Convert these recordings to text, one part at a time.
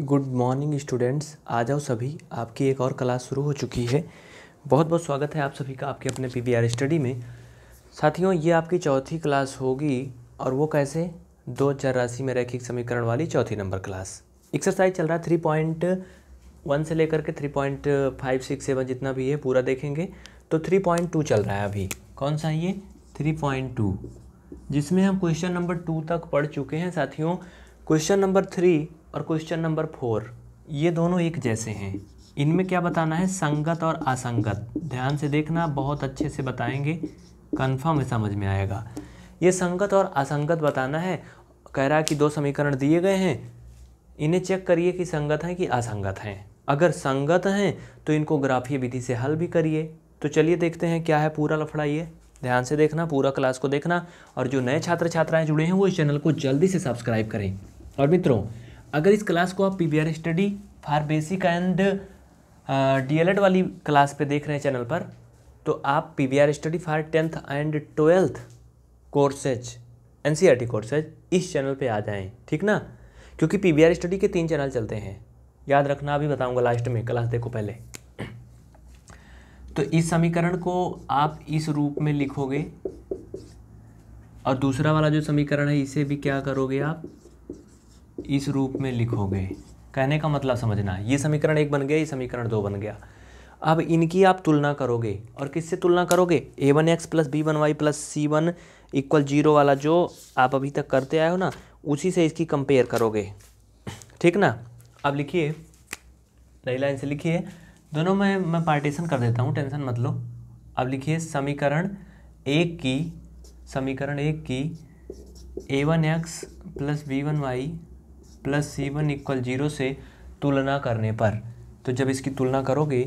Good morning students, आ जाओ सभी। आपकी एक और क्लास शुरू हो चुकी है। बहुत बहुत स्वागत है आप सभी का आपके अपने PVR स्टडी में। साथियों, ये आपकी चौथी क्लास होगी और वो कैसे 2084 में रैखिक समीकरण वाली चौथी नंबर क्लास। एक्सरसाइज चल रहा है 3.1 से लेकर के 3.567 जितना भी है पूरा देखेंगे। तो 3.2 चल रहा है अभी। कौन सा है ये? 3.2, जिसमें हम क्वेश्चन नंबर 2 तक पढ़ चुके हैं। साथियों, क्वेश्चन नंबर 3 और क्वेश्चन नंबर 4 ये दोनों एक जैसे हैं। इनमें क्या बताना है? संगत और असंगत। ध्यान से देखना, बहुत अच्छे से बताएंगे, कंफर्म समझ में आएगा। ये संगत और असंगत बताना है। कह रहा है कि दो समीकरण दिए गए हैं, इन्हें चेक करिए कि संगत हैं कि असंगत हैं। अगर संगत हैं तो इनको ग्राफीय विधि से हल भी करिए। तो चलिए देखते हैं क्या है पूरा लफड़ा। ये ध्यान से देखना, पूरा क्लास को देखना। और जो नए छात्र छात्राएं जुड़े हैं वो इस चैनल को जल्दी से सब्सक्राइब करें। और मित्रों, अगर इस क्लास को आप PVR study for basic and DLED वाली क्लास पे देख रहे हैं चैनल पर, तो आप PVR study for 10th and 12th courses NCERT courses इस चैनल पे आ जाएं, ठीक ना। क्योंकि PVR स्टडी के 3 चैनल चलते हैं, याद रखना। अभी बताऊंगा लास्ट में, क्लास देखो पहले। तो इस समीकरण को आप इस रूप में लिखोगे और दूसरा वाला जो समीकरण है इसे भी क्या करोगे, आप इस रूप में लिखोगे। कहने का मतलब समझना, ये समीकरण 1 बन गया, ये समीकरण 2 बन गया। अब इनकी आप तुलना करोगे। और किससे तुलना करोगे? a1x + b1y + c1 = 0 वाला जो आप अभी तक करते आए हो ना, उसी से इसकी कंपेयर करोगे, ठीक ना। अब लिखिए, नई लाइन से लिखिए। दोनों में मैं पार्टीशन कर देता हूँ, टेंशन मत लो। अब लिखिए समीकरण एक की a1x + b1y + c1 = 0 से तुलना करने पर। तो जब इसकी तुलना करोगे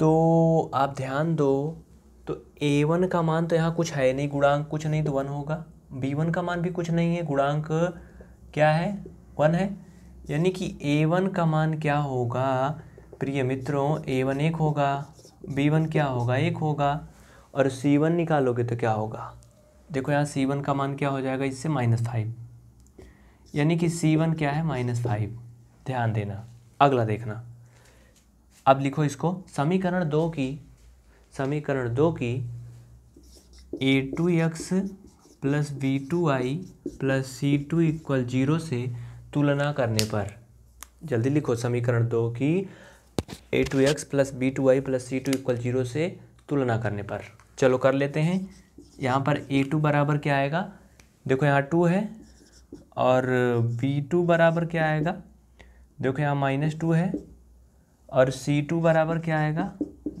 तो आप ध्यान दो, तो a1 का मान तो यहाँ कुछ है नहीं, गुणांक कुछ नहीं तो 1 होगा। b1 का मान भी कुछ नहीं है, गुणांक क्या है, 1 है। यानी कि a1 का मान क्या होगा प्रिय मित्रों? a1 1 होगा, b1 क्या होगा, 1 होगा। और c1 निकालोगे तो क्या होगा? देखो यहाँ c1 का मान क्या हो जाएगा, इससे -5। यानी कि c1 क्या है, -5। ध्यान देना, अगला देखना। अब लिखो इसको समीकरण 2 की a2x + b2y + c2 = 0 से तुलना करने पर। जल्दी लिखो, समीकरण 2 की a2x + b2y + c2 = 0 से तुलना करने पर। चलो कर लेते हैं। यहाँ पर a2 बराबर क्या आएगा? देखो यहाँ 2 है। और b2 बराबर क्या आएगा? देखो यहाँ -2 है। और c2 बराबर क्या आएगा?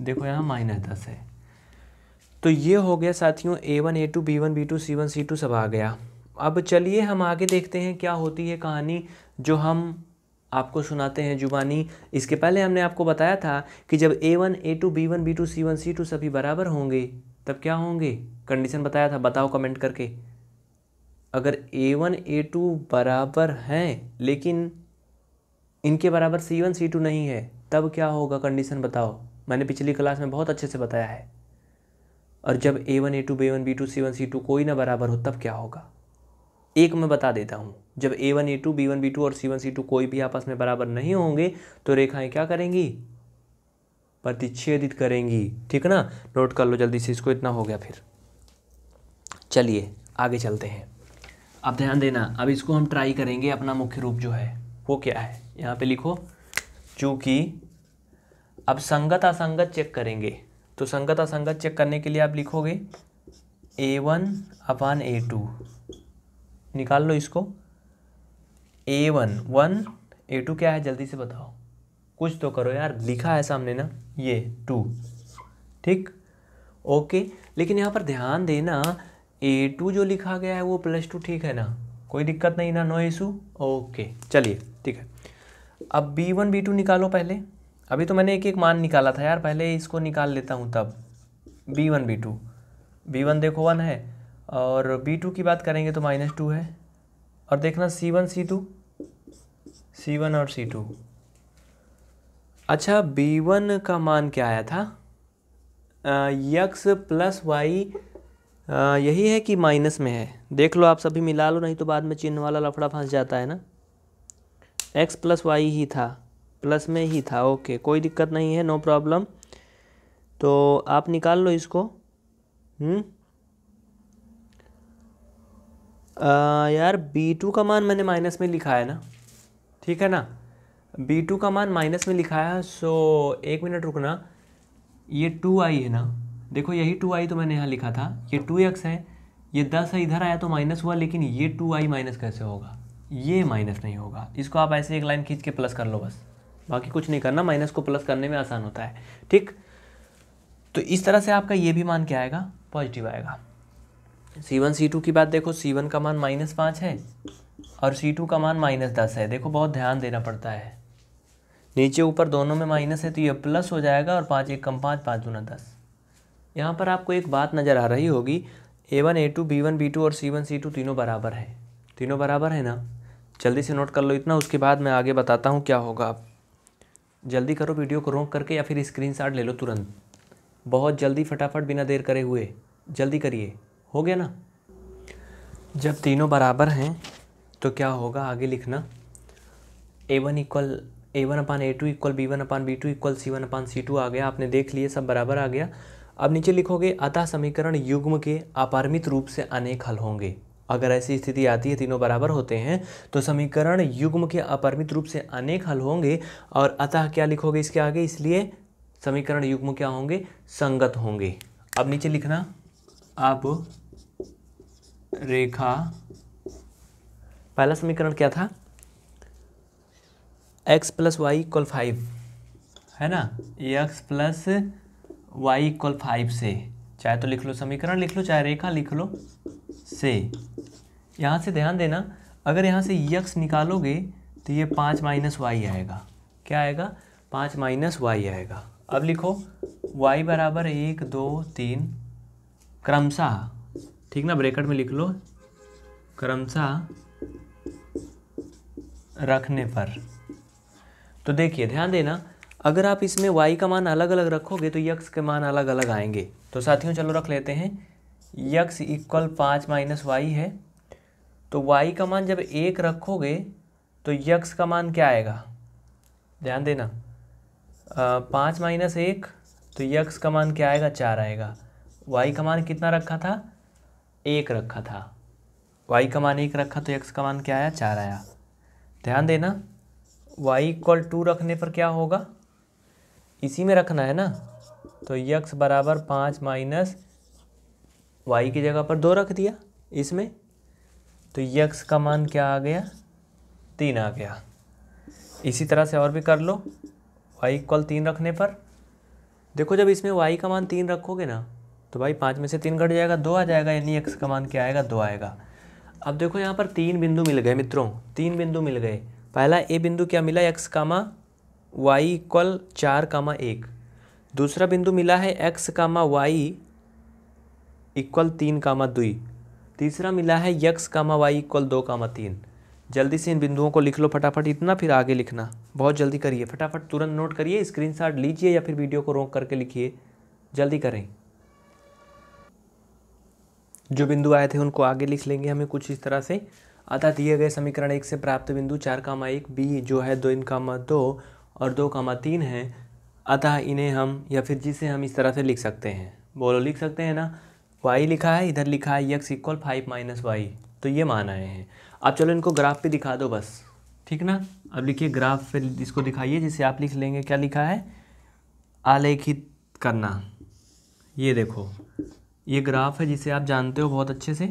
देखो यहाँ -10 है। तो ये हो गया साथियों a1, a2, b1, b2, c1, c2 सब आ गया। अब चलिए हम आगे देखते हैं क्या होती है कहानी जो हम आपको सुनाते हैं जुबानी। इसके पहले हमने आपको बताया था कि जब a1, a2, b1, b2, c1, c2 सभी बराबर होंगे तब क्या होंगे, कंडीशन बताया था। बताओ कमेंट करके, अगर a1, a2 बराबर हैं लेकिन इनके बराबर c1, c2 नहीं है तब क्या होगा, कंडीशन बताओ। मैंने पिछली क्लास में बहुत अच्छे से बताया है। और जब a1, a2, b1, b2, c1, c2 कोई ना बराबर हो तब क्या होगा? एक मैं बता देता हूँ, जब a1, a2, b1, b2 और c1, c2 कोई भी आपस में बराबर नहीं होंगे तो रेखाएं क्या करेंगी, प्रतिच्छेदित करेंगी, ठीक ना। नोट कर लो जल्दी से इसको, इतना हो गया। फिर चलिए आगे चलते हैं। अब ध्यान देना, अब इसको हम ट्राई करेंगे। अपना मुख्य रूप जो है वो क्या है, यहाँ पे लिखो। चूँकि अब संगत असंगत चेक करेंगे, तो संगत असंगत चेक करने के लिए आप लिखोगे a1/a2। निकाल लो इसको। a1 1, a2 क्या है जल्दी से बताओ, कुछ तो करो यार, लिखा है सामने ना, ये 2, ठीक, ओके। लेकिन यहाँ पर ध्यान देना, a2 जो लिखा गया है वो +2, ठीक है ना, कोई दिक्कत नहीं ना, नो इशू, ओके। चलिए ठीक है। अब b1 b2 निकालो पहले। अभी तो मैंने एक मान निकाला था यार, पहले इसको निकाल लेता हूँ तब। b1 b2, b1 देखो 1 है। और b2 की बात करेंगे तो -2 है। और देखना c1 और c2। अच्छा, b1 का मान क्या आया था, x + y, यही है कि माइनस में है? देख लो आप सभी, मिला लो, नहीं तो बाद में चिन्ह वाला लफड़ा फंस जाता है ना। एक्स प्लस वाई ही था, प्लस में ही था, ओके कोई दिक्कत नहीं है, नो प्रॉब्लम। तो आप निकाल लो इसको। यार b2 का मान मैंने माइनस में लिखा है ना, ठीक है ना, b2 का मान माइनस में लिखा है। सो एक मिनट रुकना, ये 2i है ना, देखो यही 2i तो मैंने यहाँ लिखा था, ये 2x है, ये 10 है, इधर आया तो माइनस हुआ, लेकिन ये 2i माइनस कैसे होगा, ये माइनस नहीं होगा। इसको आप ऐसे एक लाइन खींच के प्लस कर लो बस, बाकी कुछ नहीं करना, माइनस को प्लस करने में आसान होता है। ठीक, तो इस तरह से आपका ये भी मान क्या आएगा, पॉजिटिव आएगा। C1 C2 की बात देखो, C1 का मान -5 है और C2 का मान -10 है, देखो बहुत ध्यान देना पड़ता है, नीचे ऊपर दोनों में माइनस है तो ये प्लस हो जाएगा, और 5 × 1 = 5, 5 × 2 = 10। यहाँ पर आपको एक बात नज़र आ रही होगी, A1 A2 B1 B2 और C1 C2 तीनों बराबर है, तीनों बराबर है ना, जल्दी से नोट कर लो इतना, उसके बाद मैं आगे बताता हूँ क्या होगा। आप जल्दी करो वीडियो को रोक करके, या फिर स्क्रीनशॉट ले लो तुरंत, बहुत जल्दी फटाफट बिना देर करे हुए जल्दी करिए, हो गया ना। जब तीनों बराबर हैं तो क्या होगा आगे लिखना, A1 = A1/A2 = B1/B2 = C1/C2 आ गया, आपने देख लिए सब बराबर आ गया। अब नीचे लिखोगे अतः समीकरण युग्म के अपरिमित रूप से अनेक हल होंगे। अगर ऐसी स्थिति आती है तीनों बराबर होते हैं तो समीकरण युग्म के अपरिमित रूप से अनेक हल होंगे, और अतः क्या लिखोगे इसके आगे, इसलिए समीकरण युग्म क्या होंगे, संगत होंगे। अब नीचे लिखना, आप रेखा, पहला समीकरण क्या था, x + y = 5 है ना, ये x + y = 5 से, चाहे तो लिख लो समीकरण लिख लो, चाहे रेखा लिख लो से। यहाँ से ध्यान देना, अगर यहाँ से x निकालोगे तो ये 5 - y आएगा, क्या आएगा, 5 - y आएगा। अब लिखो y = 1, 2, 3 क्रमशः, ठीक ना, ब्रैकेट में लिख लो क्रमशः रखने पर। तो देखिए ध्यान देना, अगर आप इसमें y का मान अलग अलग रखोगे तो x के मान अलग अलग आएंगे। तो साथियों चलो रख लेते हैं, x = 5 - y है, तो y का मान जब 1 रखोगे तो x का मान क्या आएगा, ध्यान देना, 5 - 1 तो x का मान क्या आएगा, 4 आएगा। y का मान कितना रखा था, 1 रखा था, y का मान 1 रखा तो x का मान क्या आया, 4 आया। ध्यान देना y = 2 रखने पर क्या होगा, इसी में रखना है ना, तो x = 5 - y की जगह पर 2 रख दिया इसमें, तो x का मान क्या आ गया, 3 आ गया। इसी तरह से और भी कर लो, y = 3 रखने पर, देखो जब इसमें y का मान 3 रखोगे ना तो भाई 5 में से 3 घट जाएगा, 2 आ जाएगा, यानी x का मान क्या आएगा, 2 आएगा। अब देखो यहाँ पर 3 बिंदु मिल गए मित्रों, 3 बिंदु मिल गए। पहला ए बिंदु क्या मिला, x, y = 4, 1। दूसरा बिंदु मिला है x, y = 3, 2। तीसरा मिला है x, y = 2, 3। जल्दी से इन बिंदुओं को लिख लो फटाफट इतना, फिर आगे लिखना, बहुत जल्दी करिए, फटाफट तुरंत नोट करिए, स्क्रीनशॉट लीजिए या फिर वीडियो को रोक करके लिखिए, जल्दी करें। जो बिंदु आए थे उनको आगे लिख लेंगे हमें कुछ इस तरह से। अतः दिए गए समीकरण 1 से प्राप्त बिंदु 4, 1 b जो है 2, 2 और 2, 3 है, अतः इन्हें हम या फिर जिसे हम इस तरह से लिख सकते हैं, बोलो लिख सकते हैं ना, y लिखा है, इधर लिखा है x = 5 - y, तो ये मान आए हैं। अब चलो इनको ग्राफ पे दिखा दो बस, ठीक ना। अब लिखिए ग्राफ पे इसको दिखाइए, जिसे आप लिख लेंगे क्या लिखा है, आलेखित करना। ये देखो ये ग्राफ है जिसे आप जानते हो बहुत अच्छे से,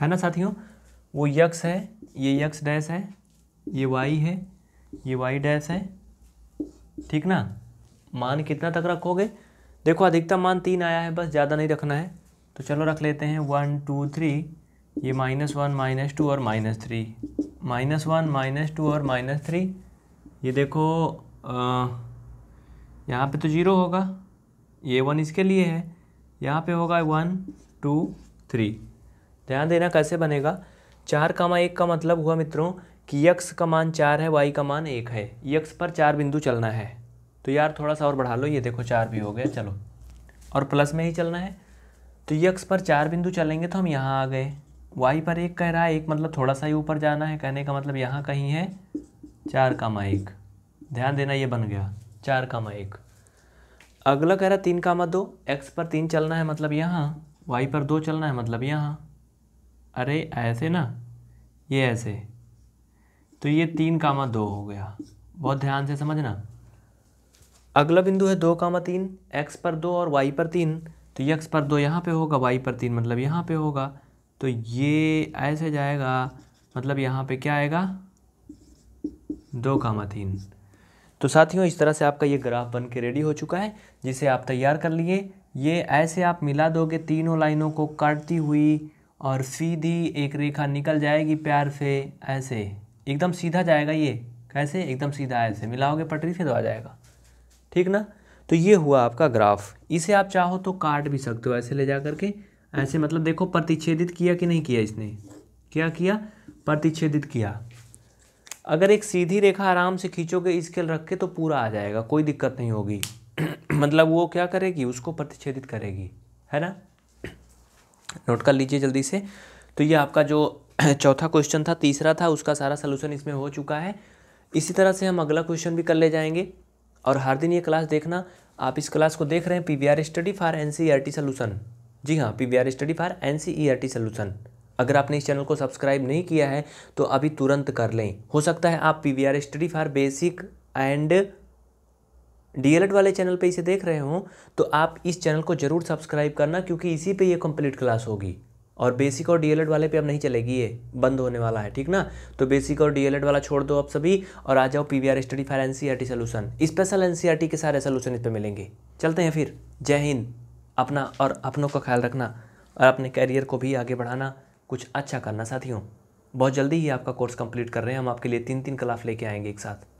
है ना साथियों, वो x है, ये x' है, ये y है, ये y' है, ठीक ना। मान कितना तक रखोगे, देखो अधिकतम मान 3 आया है, बस ज़्यादा नहीं रखना है, तो चलो रख लेते हैं 1, 2, 3, ये -1, -2 और -3, -1, -2 और -3। ये देखो यहाँ पे तो 0 होगा, ये 1 इसके लिए है, यहाँ पे होगा 1, 2, 3। ध्यान देना कैसे बनेगा, 4, 1 का मतलब हुआ मित्रों कि x का मान 4 है, y का मान 1 है, x पर 4 बिंदु चलना है, तो यार थोड़ा सा और बढ़ा लो, ये देखो 4 भी हो गया, चलो, और प्लस में ही चलना है, तो x पर 4 बिंदु चलेंगे तो हम यहाँ आ गए, y पर 1 कह रहा है, 1 मतलब थोड़ा सा ही ऊपर जाना है, कहने का मतलब यहाँ कहीं है, 4,1। ध्यान देना ये बन गया 4,1। अगला कह रहा 3,2, x पर 3 चलना है मतलब यहाँ, y पर 2 चलना है मतलब यहाँ। अरे ऐसे ना, ये ऐसे, तो ये 3,2 हो गया। बहुत ध्यान से समझना। अगला बिंदु है 2,3, x पर 2 और y पर 3, तो ये x पर 2 यहाँ पे होगा, y पर 3 मतलब यहाँ पे होगा, तो ये ऐसे जाएगा मतलब यहाँ पे क्या आएगा 2,3। तो साथियों इस तरह से आपका ये ग्राफ बन के रेडी हो चुका है जिसे आप तैयार कर लिए। ये ऐसे आप मिला दोगे तीनों लाइनों को काटती हुई और सीधी एक रेखा निकल जाएगी प्यार से, ऐसे एकदम सीधा जाएगा। ये कैसे एकदम सीधा, ऐसे मिलाओगे पटरी से तो आ जाएगा, ठीक ना। तो ये हुआ आपका ग्राफ। इसे आप चाहो तो काट भी सकते हो ऐसे ले जा करके, ऐसे मतलब देखो प्रतिच्छेदित किया कि नहीं किया, इसने क्या किया प्रतिच्छेदित किया। अगर एक सीधी रेखा आराम से खींचोगे स्केल रख के तो पूरा आ जाएगा, कोई दिक्कत नहीं होगी। मतलब वो क्या करेगी, उसको प्रतिच्छेदित करेगी, है ना। नोट कर लीजिए जल्दी से। तो ये आपका जो चौथा क्वेश्चन था, तीसरा था, उसका सारा सलूशन इसमें हो चुका है। इसी तरह से हम अगला क्वेश्चन भी कर ले जाएंगे। और हर दिन ये क्लास देखना। आप इस क्लास को देख रहे हैं PVR study for NCERT solution. जी हाँ, PVR study for NCERT solution. अगर आपने इस चैनल को सब्सक्राइब नहीं किया है तो अभी तुरंत कर लें। हो सकता है आप PVR study for basic and DLED वाले चैनल पे इसे देख रहे हो, तो आप इस चैनल को ज़रूर सब्सक्राइब करना, क्योंकि इसी पे ये कंप्लीट क्लास होगी। और बेसिक और DLED वाले पे अब नहीं चलेगी, ये बंद होने वाला है, ठीक ना। तो बेसिक और DLED वाला छोड़ दो आप सभी और आ जाओ PVR study for NCERT solution. Special NCERT के सारे सॉल्यूशन इस पे मिलेंगे। चलते हैं फिर, जय हिंद। अपना और अपनों का ख्याल रखना और अपने कैरियर को भी आगे बढ़ाना, कुछ अच्छा करना साथियों। बहुत जल्दी ही आपका कोर्स कंप्लीट कर रहे हैं हम, आपके लिए 3-3 क्लास लेके आएंगे एक साथ।